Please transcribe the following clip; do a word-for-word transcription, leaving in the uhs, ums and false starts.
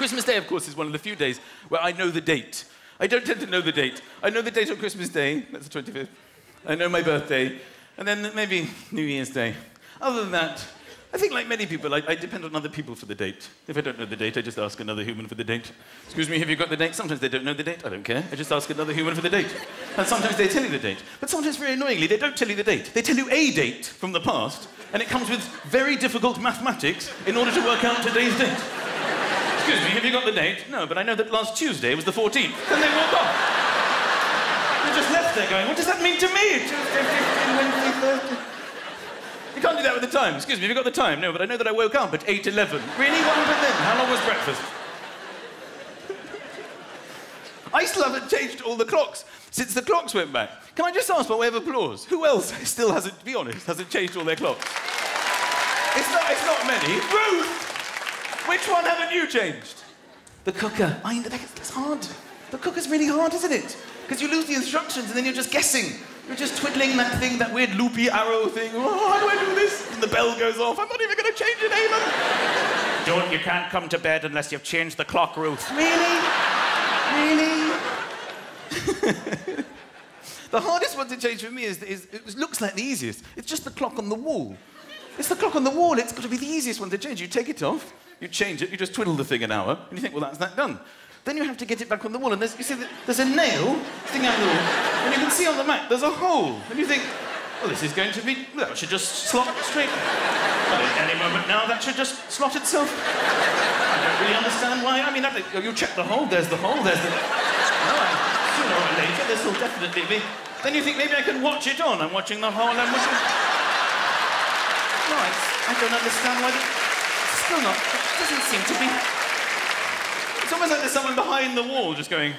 Christmas Day, of course, is one of the few days where I know the date. I don't tend to know the date. I know the date on Christmas Day, that's the twenty-fifth. I know my birthday, and then maybe New Year's Day. Other than that, I think like many people, I, I depend on other people for the date. If I don't know the date, I just ask another human for the date. Excuse me, have you got the date? Sometimes they don't know the date. I don't care. I just ask another human for the date. And sometimes they tell you the date. But sometimes, very annoyingly, they don't tell you the date. They tell you a date from the past, and it comes with very difficult mathematics in order to work out today's date. Excuse me, have you got the date? No, but I know that last Tuesday was the fourteenth. Then they walk off. They're just left there going, what does that mean to me? Tuesday, Wednesday, Thursday. You can't do that with the time. Excuse me, have you got the time? No, but I know that I woke up at eight eleven. Really? What happened then? How long was breakfast? I still haven't changed all the clocks since the clocks went back. Can I just ask by way of applause, who else still hasn't, to be honest, hasn't changed all their clocks? It's not, it's not many. Ruth! Which one haven't you changed? The cooker. I know, that's hard. The cooker's really hard, isn't it? Because you lose the instructions and then you're just guessing. You're just twiddling that thing, that weird loopy arrow thing. Oh, how do I do this? And the bell goes off. I'm not even going to change it, Eamon. Don't, you can't come to bed unless you've changed the clock, Ruth. Really? Really? The hardest one to change for me is, is, it looks like the easiest. It's just the clock on the wall. It's the clock on the wall. It's got to be the easiest one to change. You take it off, you change it, you just twiddle the thing an hour, and you think, well, that's that done. Then you have to get it back on the wall, and there's, you see, there's a nail sticking out the wall, and you can see on the map there's a hole, and you think, well, this is going to be... Well, it should just slot straight... Well, at any moment now, that should just slot itself. I don't really understand why. I mean, I think, you check the hole, there's the hole, there's the... No, I, sooner or later, this will definitely be... Then you think, maybe I can watch it on. I'm watching the hole, I'm watching... No, I, I don't understand why... The, still not... It doesn't seem to be... It's almost like there's someone behind the wall just going...